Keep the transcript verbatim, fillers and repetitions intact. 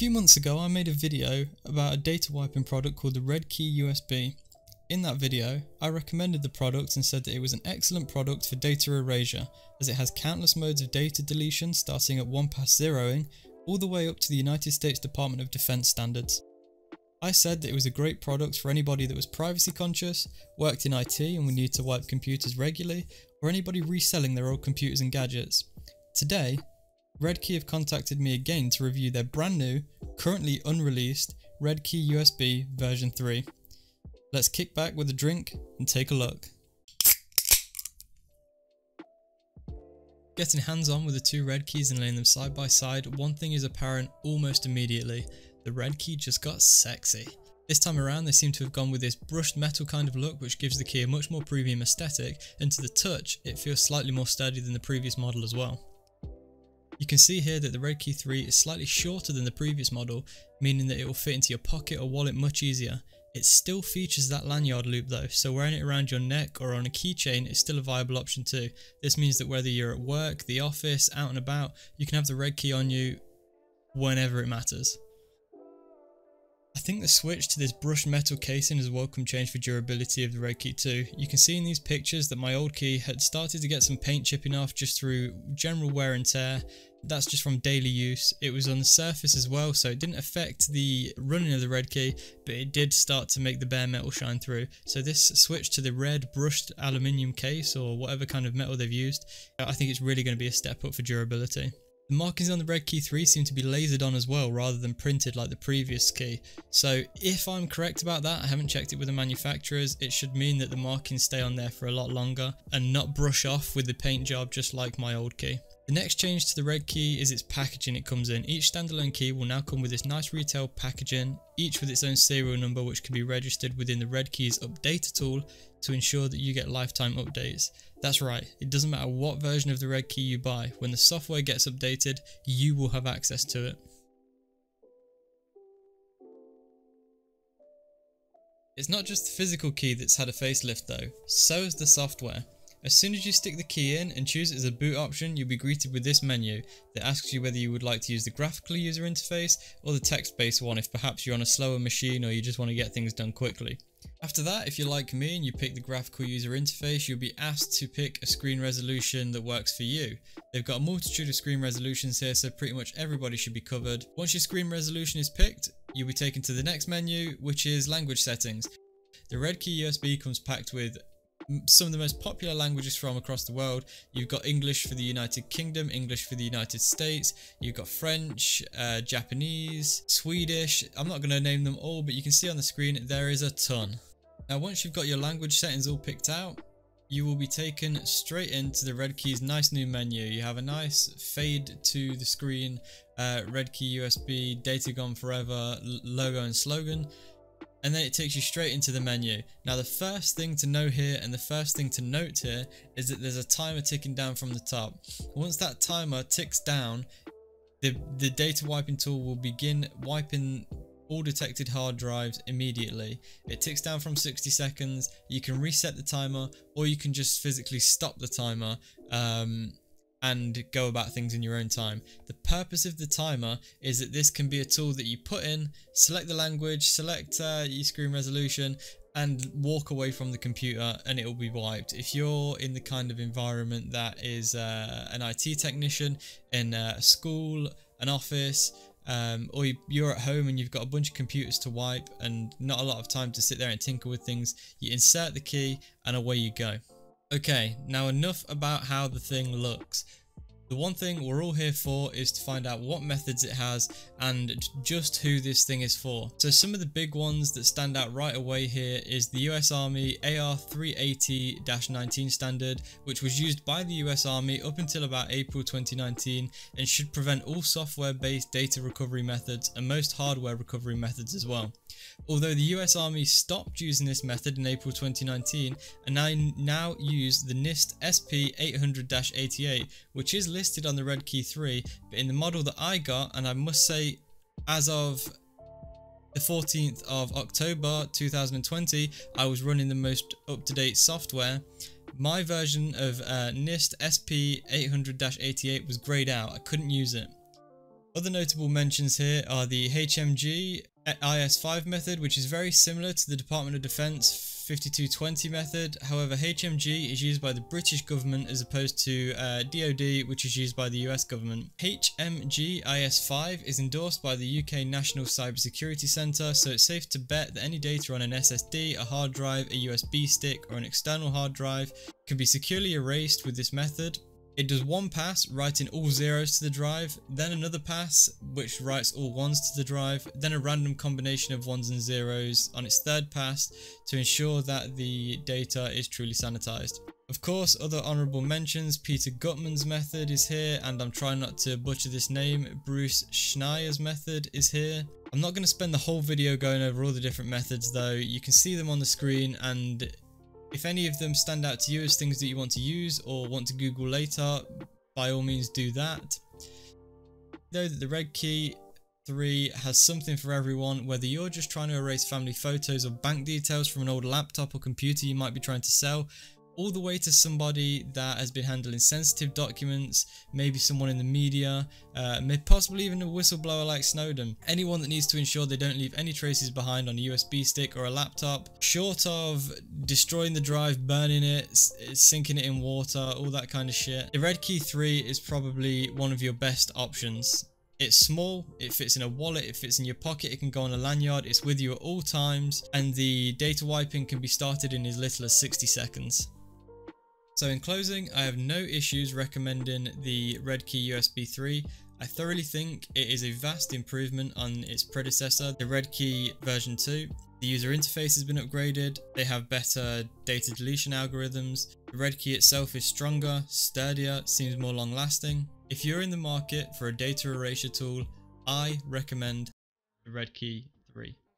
few months ago I made a video about a data wiping product called the Red Key U S B. In that video, I recommended the product and said that it was an excellent product for data erasure, as it has countless modes of data deletion starting at one-pass zeroing all the way up to the United States Department of Defense Standards. I said that it was a great product for anybody that was privacy conscious, worked in I T and would need to wipe computers regularly, or anybody reselling their old computers and gadgets. Today, Red Key have contacted me again to review their brand new, currently unreleased, Red Key U S B version three. Let's kick back with a drink and take a look. Getting hands-on with the two Red Keys and laying them side by side, one thing is apparent almost immediately. The Red Key just got sexy. This time around they seem to have gone with this brushed metal kind of look, which gives the key a much more premium aesthetic, and to the touch it feels slightly more sturdy than the previous model as well. You can see here that the Red Key three is slightly shorter than the previous model, meaning that it will fit into your pocket or wallet much easier. It still features that lanyard loop though, so wearing it around your neck or on a keychain is still a viable option too. This means that whether you're at work, the office, out and about, you can have the Red Key on you whenever it matters. I think the switch to this brushed metal casing is a welcome change for durability of the Red Key too. You can see in these pictures that my old key had started to get some paint chipping off just through general wear and tear. That's just from daily use. It was on the surface as well, so it didn't affect the running of the Red Key, but it did start to make the bare metal shine through. So this switch to the red brushed aluminium case, or whatever kind of metal they've used, I think it's really going to be a step up for durability. The markings on the Red Key three seem to be lasered on as well rather than printed like the previous key. So if I'm correct about that, I haven't checked it with the manufacturers, it should mean that the markings stay on there for a lot longer and not brush off with the paint job just like my old key. The next change to the Red Key is its packaging it comes in. Each standalone key will now come with this nice retail packaging, each with its own serial number which can be registered within the Red Key's updater tool to ensure that you get lifetime updates. That's right, it doesn't matter what version of the Red Key you buy, when the software gets updated, you will have access to it. It's not just the physical key that's had a facelift though, so is the software. As soon as you stick the key in and choose it as a boot option, you'll be greeted with this menu that asks you whether you would like to use the graphical user interface or the text-based one if perhaps you're on a slower machine or you just want to get things done quickly. After that, if you're like me and you pick the graphical user interface, you'll be asked to pick a screen resolution that works for you. They've got a multitude of screen resolutions here, so pretty much everybody should be covered. Once your screen resolution is picked, you'll be taken to the next menu, which is language settings. The Red Key U S B comes packed with some of the most popular languages from across the world. You've got English for the United Kingdom, English for the United States, you've got French, uh, Japanese, Swedish. I'm not going to name them all, but you can see on the screen there is a ton. Now once you've got your language settings all picked out, you will be taken straight into the Red Key's nice new menu. You have a nice fade to the screen, uh, Red Key U S B, data gone forever, logo and slogan. And then it takes you straight into the menu. Now the first thing to know here and the first thing to note here is that there's a timer ticking down from the top. Once that timer ticks down, the, the data wiping tool will begin wiping all detected hard drives immediately. It ticks down from sixty seconds, you can reset the timer or you can just physically stop the timer um, and go about things in your own time. The purpose of the timer is that this can be a tool that you put in, select the language, select uh, your screen resolution and walk away from the computer and it will be wiped. If you're in the kind of environment that is uh, an I T technician in a school, an office, Um, or you're at home and you've got a bunch of computers to wipe and not a lot of time to sit there and tinker with things, you insert the key and away you go. Okay, now enough about how the thing looks. The one thing we're all here for is to find out what methods it has and just who this thing is for. So some of the big ones that stand out right away here is the U S Army A R three eighty dash nineteen standard, which was used by the U S Army up until about April twenty nineteen and should prevent all software-based data recovery methods and most hardware recovery methods as well. Although the U S Army stopped using this method in April twenty nineteen and I now use the NIST S P eight hundred dash eighty-eight, which is listed on the Red Key three, but in the model that I got, and I must say as of the fourteenth of October two thousand twenty, I was running the most up-to-date software. My version of uh, NIST S P eight hundred dash eighty-eight was greyed out, I couldn't use it. Other notable mentions here are the H M G I S five method, which is very similar to the Department of Defense fifty-two twenty method. However, H M G is used by the British government as opposed to uh, D O D, which is used by the U S government. H M G I S five is endorsed by the U K National Cyber Security Centre, so it's safe to bet that any data on an S S D, a hard drive, a U S B stick or an external hard drive can be securely erased with this method. It does one pass, writing all zeros to the drive, then another pass, which writes all ones to the drive, then a random combination of ones and zeros on its third pass to ensure that the data is truly sanitized. Of course, other honorable mentions, Peter Gutman's method is here, and I'm trying not to butcher this name, Bruce Schneier's method is here. I'm not going to spend the whole video going over all the different methods though, you can see them on the screen, and if any of them stand out to you as things that you want to use or want to Google later, by all means do that. Know that the Red Key three has something for everyone, whether you're just trying to erase family photos or bank details from an old laptop or computer you might be trying to sell, all the way to somebody that has been handling sensitive documents, maybe someone in the media, uh, may possibly even a whistleblower like Snowden. Anyone that needs to ensure they don't leave any traces behind on a U S B stick or a laptop, short of destroying the drive, burning it, sinking it in water, all that kind of shit. The Red Key three is probably one of your best options. It's small, it fits in a wallet, it fits in your pocket, it can go on a lanyard, it's with you at all times, and the data wiping can be started in as little as sixty seconds. So in closing, I have no issues recommending the Red Key U S B three. I thoroughly think it is a vast improvement on its predecessor, the Red Key version two. The user interface has been upgraded, they have better data deletion algorithms, the Red Key itself is stronger, sturdier, seems more long lasting. If you're in the market for a data erasure tool, I recommend the Red Key three.